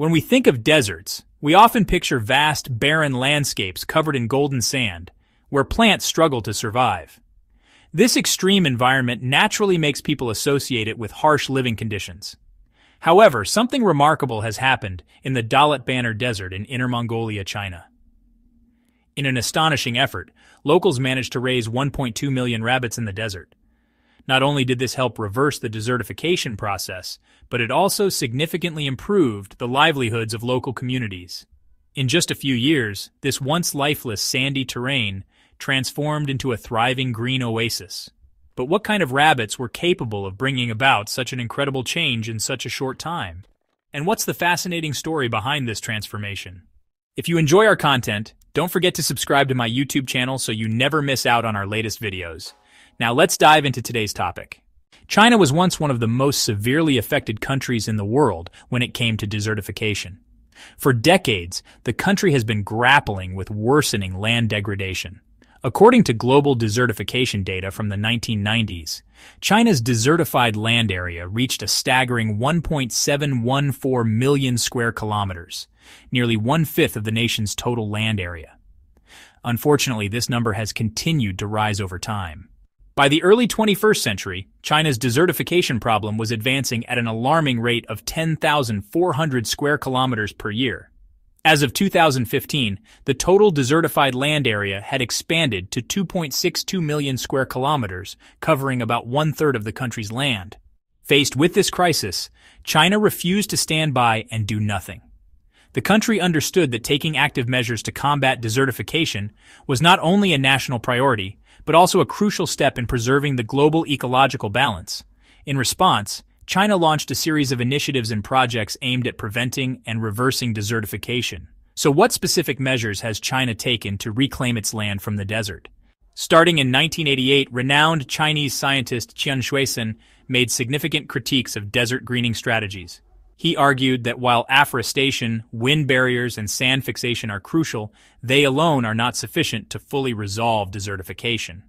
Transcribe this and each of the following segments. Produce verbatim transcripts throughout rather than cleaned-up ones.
When we think of deserts, we often picture vast, barren landscapes covered in golden sand, where plants struggle to survive. This extreme environment naturally makes people associate it with harsh living conditions. However, something remarkable has happened in the Dalat Banner Desert in Inner Mongolia, China. In an astonishing effort, locals managed to raise one point two million rabbits in the desert. Not only did this help reverse the desertification process, but it also significantly improved the livelihoods of local communities. In just a few years, this once lifeless sandy terrain transformed into a thriving green oasis. But what kind of rabbits were capable of bringing about such an incredible change in such a short time? And what's the fascinating story behind this transformation? If you enjoy our content, don't forget to subscribe to my YouTube channel so you never miss out on our latest videos. Now let's dive into today's topic. China was once one of the most severely affected countries in the world when it came to desertification. For decades, the country has been grappling with worsening land degradation. According to global desertification data from the nineteen nineties, China's desertified land area reached a staggering one point seven one four million square kilometers, nearly one-fifth of the nation's total land area. Unfortunately, this number has continued to rise over time. By the early twenty-first century, China's desertification problem was advancing at an alarming rate of ten thousand four hundred square kilometers per year. As of two thousand fifteen, the total desertified land area had expanded to two point six two million square kilometers, covering about one-third of the country's land. Faced with this crisis, China refused to stand by and do nothing. The country understood that taking active measures to combat desertification was not only a national priority, but also a crucial step in preserving the global ecological balance. In response, China launched a series of initiatives and projects aimed at preventing and reversing desertification. So what specific measures has China taken to reclaim its land from the desert? Starting in nineteen eighty-eight, renowned Chinese scientist Qian Shuisen made significant critiques of desert greening strategies. He argued that while afforestation, wind barriers, and sand fixation are crucial, they alone are not sufficient to fully resolve desertification.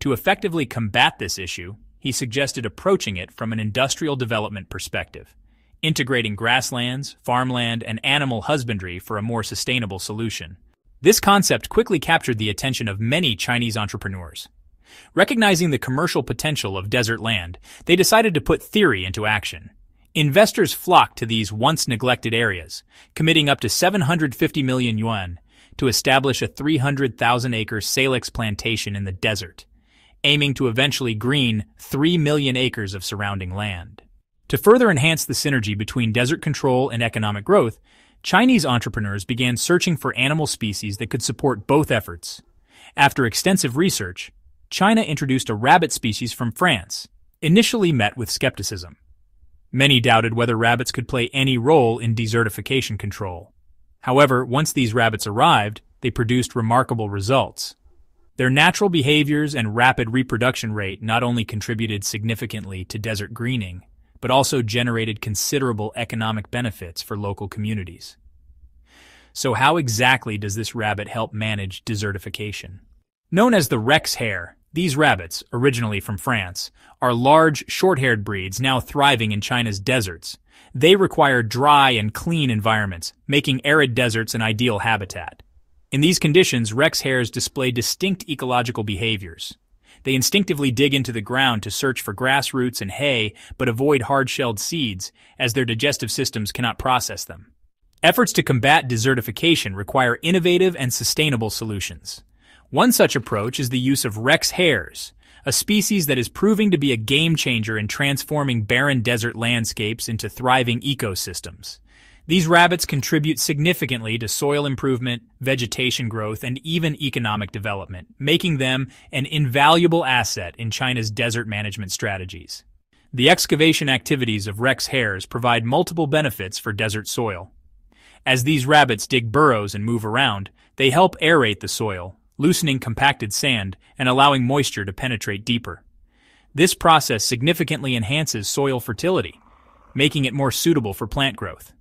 To effectively combat this issue, he suggested approaching it from an industrial development perspective, integrating grasslands, farmland, and animal husbandry for a more sustainable solution. This concept quickly captured the attention of many Chinese entrepreneurs. Recognizing the commercial potential of desert land, they decided to put theory into action. Investors flocked to these once-neglected areas, committing up to seven hundred fifty million yuan to establish a three hundred thousand acre Salix plantation in the desert, aiming to eventually green three million acres of surrounding land. To further enhance the synergy between desert control and economic growth, Chinese entrepreneurs began searching for animal species that could support both efforts. After extensive research, China introduced a rabbit species from France, initially met with skepticism. Many doubted whether rabbits could play any role in desertification control. However, once these rabbits arrived, they produced remarkable results. Their natural behaviors and rapid reproduction rate not only contributed significantly to desert greening, but also generated considerable economic benefits for local communities. So how exactly does this rabbit help manage desertification? Known as the Rex Hare, these rabbits, originally from France, are large, short-haired breeds now thriving in China's deserts. They require dry and clean environments, making arid deserts an ideal habitat. In these conditions, Rex hares display distinct ecological behaviors. They instinctively dig into the ground to search for grass roots and hay, but avoid hard-shelled seeds, as their digestive systems cannot process them. Efforts to combat desertification require innovative and sustainable solutions. One such approach is the use of Rex hares, a species that is proving to be a game-changer in transforming barren desert landscapes into thriving ecosystems. These rabbits contribute significantly to soil improvement, vegetation growth, and even economic development, making them an invaluable asset in China's desert management strategies. The excavation activities of Rex hares provide multiple benefits for desert soil. As these rabbits dig burrows and move around, they help aerate the soil, loosening compacted sand and allowing moisture to penetrate deeper. This process significantly enhances soil fertility, making it more suitable for plant growth.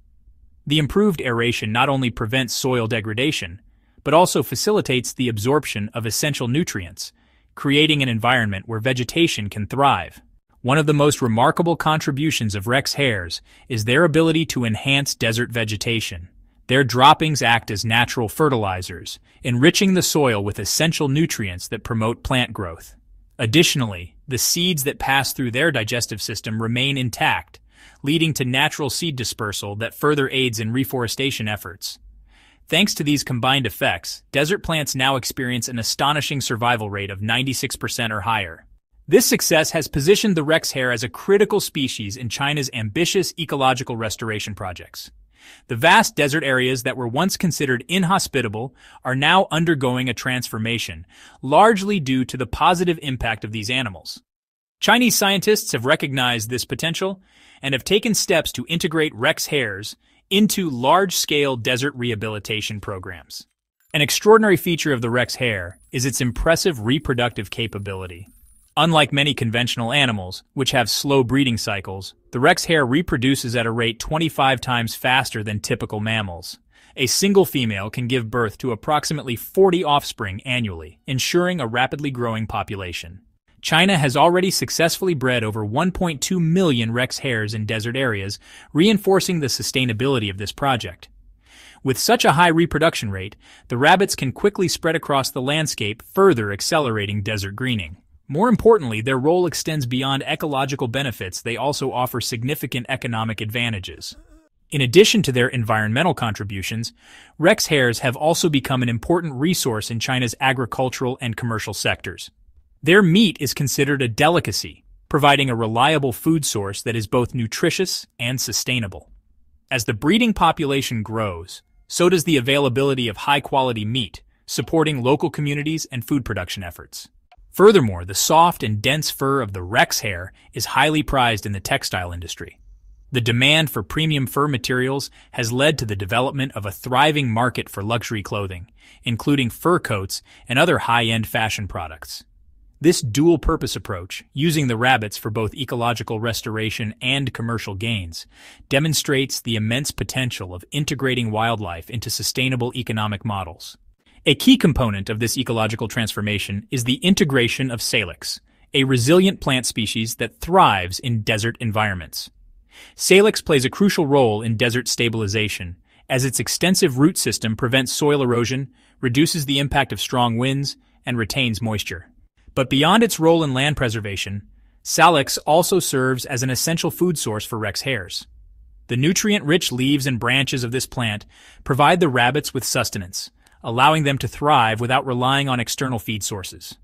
The improved aeration not only prevents soil degradation, but also facilitates the absorption of essential nutrients, creating an environment where vegetation can thrive. One of the most remarkable contributions of Rex hares is their ability to enhance desert vegetation. Their droppings act as natural fertilizers, enriching the soil with essential nutrients that promote plant growth. Additionally, the seeds that pass through their digestive system remain intact, leading to natural seed dispersal that further aids in reforestation efforts. Thanks to these combined effects, desert plants now experience an astonishing survival rate of ninety-six percent or higher. This success has positioned the Rex hare as a critical species in China's ambitious ecological restoration projects. The vast desert areas that were once considered inhospitable are now undergoing a transformation, largely due to the positive impact of these animals. Chinese scientists have recognized this potential and have taken steps to integrate Rex hares into large-scale desert rehabilitation programs. An extraordinary feature of the Rex hare is its impressive reproductive capability. Unlike many conventional animals, which have slow breeding cycles, the Rex hare reproduces at a rate twenty-five times faster than typical mammals. A single female can give birth to approximately forty offspring annually, ensuring a rapidly growing population. China has already successfully bred over one point two million Rex hares in desert areas, reinforcing the sustainability of this project. With such a high reproduction rate, the rabbits can quickly spread across the landscape, further accelerating desert greening. More importantly, their role extends beyond ecological benefits. They also offer significant economic advantages. In addition to their environmental contributions, Rex hares have also become an important resource in China's agricultural and commercial sectors. Their meat is considered a delicacy, providing a reliable food source that is both nutritious and sustainable. As the breeding population grows, so does the availability of high-quality meat, supporting local communities and food production efforts. Furthermore, the soft and dense fur of the Rex hare is highly prized in the textile industry. The demand for premium fur materials has led to the development of a thriving market for luxury clothing, including fur coats and other high-end fashion products. This dual-purpose approach, using the rabbits for both ecological restoration and commercial gains, demonstrates the immense potential of integrating wildlife into sustainable economic models. A key component of this ecological transformation is the integration of salix, a resilient plant species that thrives in desert environments. Salix plays a crucial role in desert stabilization, as its extensive root system prevents soil erosion, reduces the impact of strong winds, and retains moisture. But beyond its role in land preservation, salix also serves as an essential food source for Rex hares. The nutrient-rich leaves and branches of this plant provide the rabbits with sustenance, allowing them to thrive without relying on external feed sources.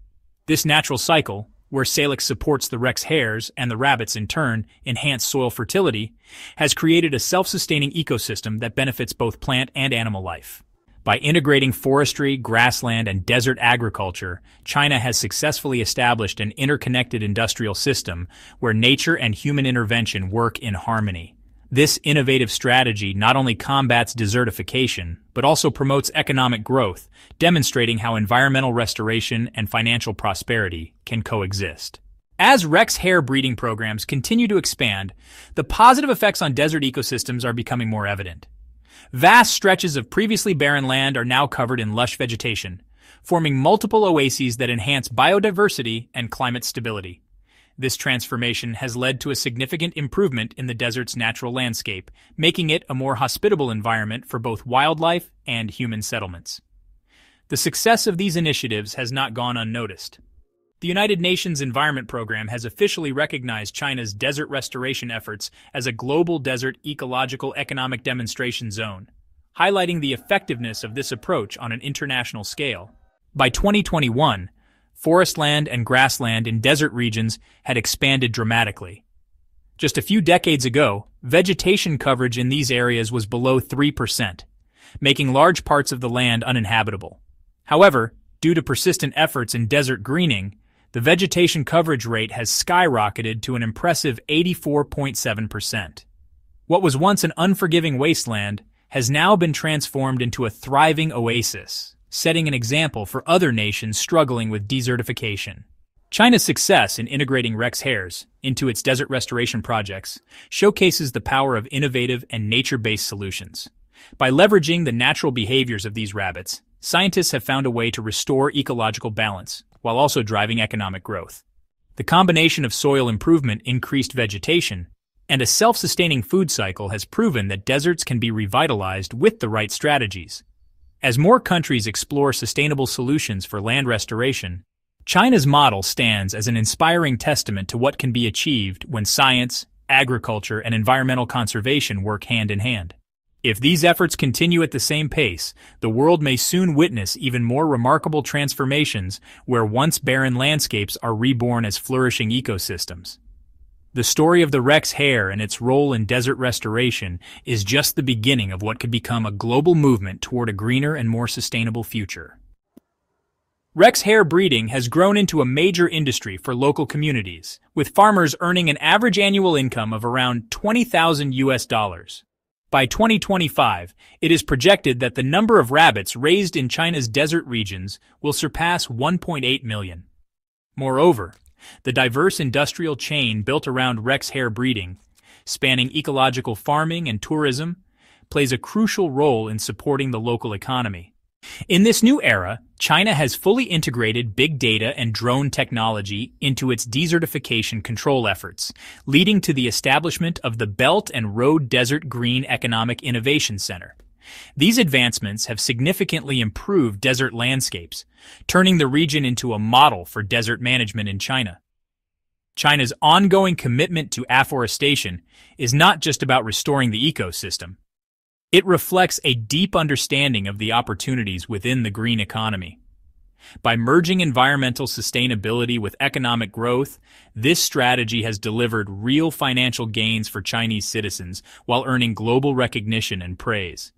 This natural cycle, where salix supports the Rex hares and the rabbits in turn enhance soil fertility, has created a self-sustaining ecosystem that benefits both plant and animal life. By integrating forestry, grassland, and desert agriculture, China has successfully established an interconnected industrial system where nature and human intervention work in harmony. This innovative strategy not only combats desertification, but also promotes economic growth, demonstrating how environmental restoration and financial prosperity can coexist. As Rex hare breeding programs continue to expand, the positive effects on desert ecosystems are becoming more evident. Vast stretches of previously barren land are now covered in lush vegetation, forming multiple oases that enhance biodiversity and climate stability. This transformation has led to a significant improvement in the desert's natural landscape, making it a more hospitable environment for both wildlife and human settlements. The success of these initiatives has not gone unnoticed. The United Nations Environment Programme has officially recognized China's desert restoration efforts as a global desert ecological economic demonstration zone, highlighting the effectiveness of this approach on an international scale. By twenty twenty-one, forest land and grassland in desert regions had expanded dramatically. Just a few decades ago, vegetation coverage in these areas was below three percent, making large parts of the land uninhabitable. However, due to persistent efforts in desert greening, the vegetation coverage rate has skyrocketed to an impressive eighty-four point seven percent. What was once an unforgiving wasteland has now been transformed into a thriving oasis, setting an example for other nations struggling with desertification. China's success in integrating Rex hares into its desert restoration projects showcases the power of innovative and nature-based solutions. By leveraging the natural behaviors of these rabbits, scientists have found a way to restore ecological balance while also driving economic growth. The combination of soil improvement, increased vegetation, and a self-sustaining food cycle has proven that deserts can be revitalized with the right strategies. As more countries explore sustainable solutions for land restoration, China's model stands as an inspiring testament to what can be achieved when science, agriculture, and environmental conservation work hand in hand. If these efforts continue at the same pace, the world may soon witness even more remarkable transformations where once barren landscapes are reborn as flourishing ecosystems. The story of the Rex Hare and its role in desert restoration is just the beginning of what could become a global movement toward a greener and more sustainable future. Rex hare breeding has grown into a major industry for local communities, with farmers earning an average annual income of around twenty thousand U S dollars. By twenty twenty-five, it is projected that the number of rabbits raised in China's desert regions will surpass one point eight million. Moreover, the diverse industrial chain built around Rex hare breeding, spanning ecological farming and tourism, plays a crucial role in supporting the local economy. In this new era, China has fully integrated big data and drone technology into its desertification control efforts, leading to the establishment of the Belt and Road Desert Green Economic Innovation Center. These advancements have significantly improved desert landscapes, turning the region into a model for desert management in China. China's ongoing commitment to afforestation is not just about restoring the ecosystem. It reflects a deep understanding of the opportunities within the green economy. By merging environmental sustainability with economic growth, this strategy has delivered real financial gains for Chinese citizens while earning global recognition and praise.